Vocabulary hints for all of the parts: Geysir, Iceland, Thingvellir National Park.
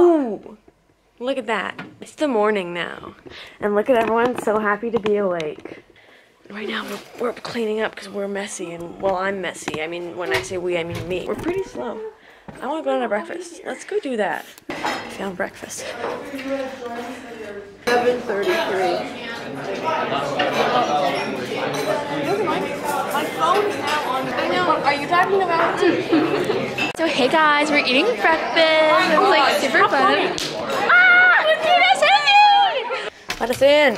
Ooh, look at that. It's the morning now. And look at everyone so happy to be awake. Right now we're cleaning up because we're messy, and well, I'm messy. I mean, when I say we, I mean me. We're pretty slow. I want to go on a breakfast. Let's go do that. Found breakfast. 7:33. My phone is now on. I know. Are you talking about? So hey guys, we're eating breakfast. It's like super fun. Ah! Let us in.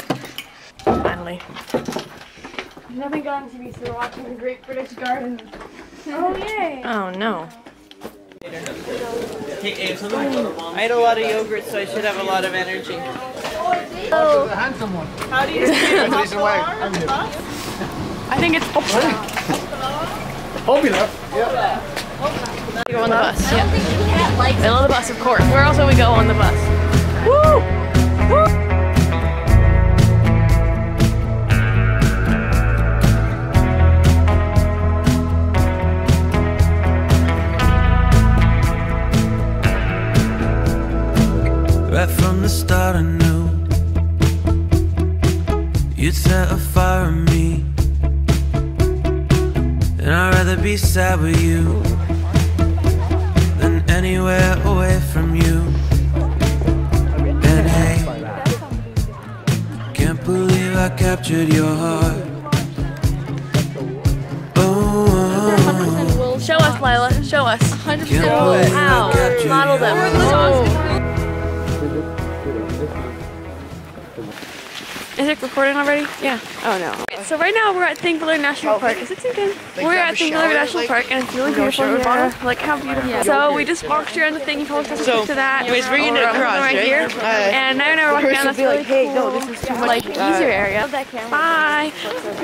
Finally. I've never gotten to be so watching the Great British Garden. Oh yay! Oh no. I had a lot of yogurt, so I should have a lot of energy. Oh, the handsome one. How do you I think it's popular. Popular? Yeah. We go on the bus, yeah. And on the bus, of course. Where else would we go on the bus? Woo! Woo! Right from the start I knew you'd set a fire on me, and I'd rather be sad with you than anywhere away from you. And hey, can't believe I captured your heart. Oh, show us, Lila, show us. 100%. Wow, model them. Oh. Is it recording already? Yeah. Oh no. Okay, so right now we're at Thingvellir National Park. Is it too good? We're at Thingvellir National Park and it's really beautiful here. Like how beautiful. Yeah. So we just walked around the thing. You told us to stick to that. It was bringing it across, right here. And now we're walking down. That's really like, hey, no, this is too much. Like Geysir area. Bye.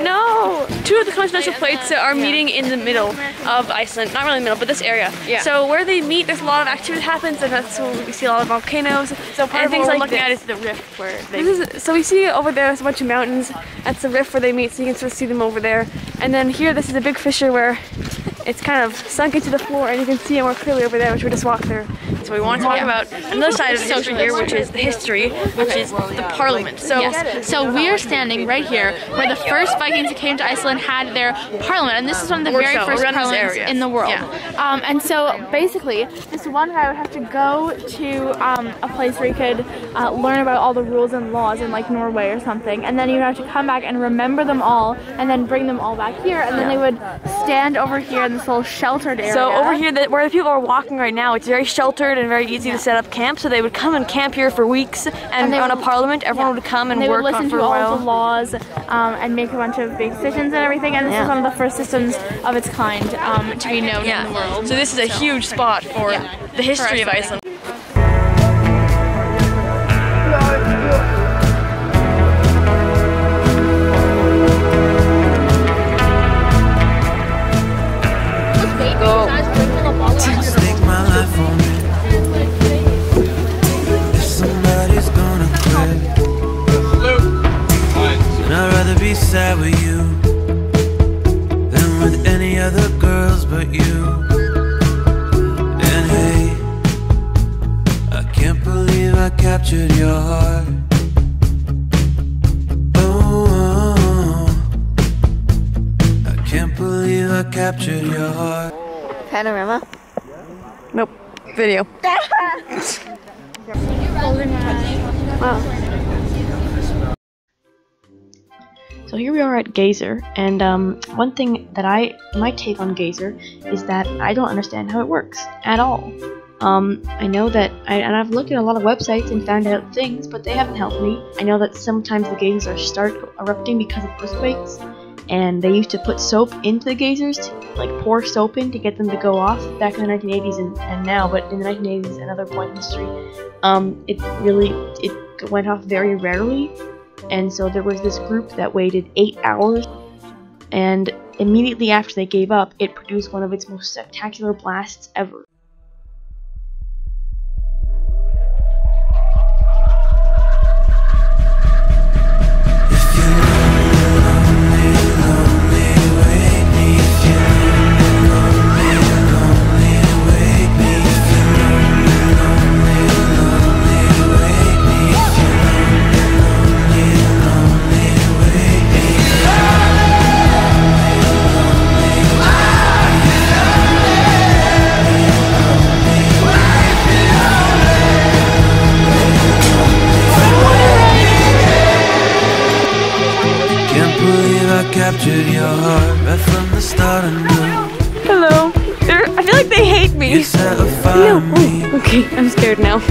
No. Two of the continental plates are meeting in the middle of Iceland. Not really the middle, but this area. Yeah. So where they meet, there's a lot of activity that happens, and that's where we see a lot of volcanoes. So part of what we're looking at is the rift where they. So we see over there. There's a bunch of mountains. That's the rift where they meet, so you can sort of see them over there. And then here, this is a big fissure where it's kind of sunk into the floor, and you can see it more clearly over there, which we just walked through. So we want to talk about another side of the social here, which is the history, which is the parliament. So, yes. So we are standing right here where the first Vikings that came to Iceland had their parliament, and this is one of the very first parliaments in the world. Yeah. And so basically, this one guy would have to go to a place where he could learn about all the rules and laws in like Norway or something, and then you have to come back and remember them all, and then bring them all back here, and then they would stand over here in this little sheltered area. So over here, where the people are walking right now, it's very sheltered and very easy to set up camp, so they would come and camp here for weeks, and on a parliament, everyone would come and work on for a while. They would listen to all the laws, and make a bunch of big decisions and everything, and this is one of the first systems of its kind to be known in the world. So this is a huge spot for the history of Iceland. Sad with you than with any other girls but you. And hey, I can't believe I captured your heart. Oh, I can't believe I captured your heart. Panorama? Nope. Video. Wow. So here we are at Geysir, and one thing that my take on Geysir is that I don't understand how it works at all. I know that, I've looked at a lot of websites and found out things, but they haven't helped me. I know that sometimes the geysers start erupting because of earthquakes, and they used to put soap into the geysers, to, like pour soap in to get them to go off back in the 1980s and now, but in the 1980s, another point in history, it went off very rarely. And so there was this group that waited 8 hours, and immediately after they gave up, it produced one of its most spectacular blasts ever. captured your heart right from the start and hello. I feel like they hate me. No. Ooh. Okay, I'm scared now. And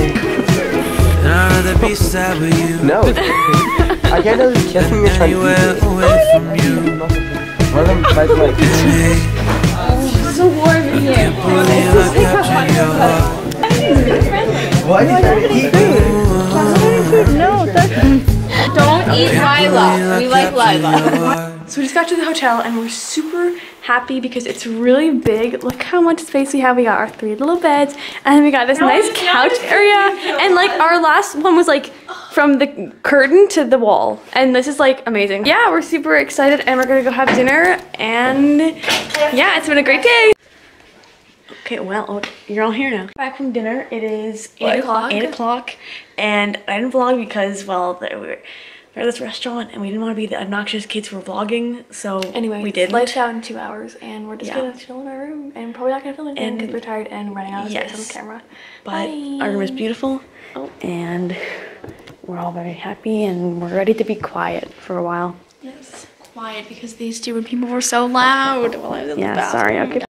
I'd rather be sad with you. No. I can't help kissing you. It's so warm in here. Why did you eat food? No, that's... Don't eat Lila. We like Lila. So we just got to the hotel and we're super happy because it's really big. Look how much space we have. We got our 3 little beds and then we got this nice couch area. And like our last one was like from the curtain to the wall. And this is like amazing. Yeah, we're super excited and we're gonna go have dinner. And yeah, it's been a great day. Okay, well, you're all here now. Back from dinner, it is 8 o'clock. 8 o'clock, and I didn't vlog because, well, we were at this restaurant and we didn't want to be the obnoxious kids who were vlogging, so anyway, we didn't. Lights out in 2 hours, and we're just gonna chill in our room, and probably not gonna film anything because we're tired and running out of space on the camera. But our room is beautiful, and we're all very happy, and we're ready to be quiet for a while. Yes, quiet because these 2 people were so loud. Well, I was in the bathroom. Sorry. Okay.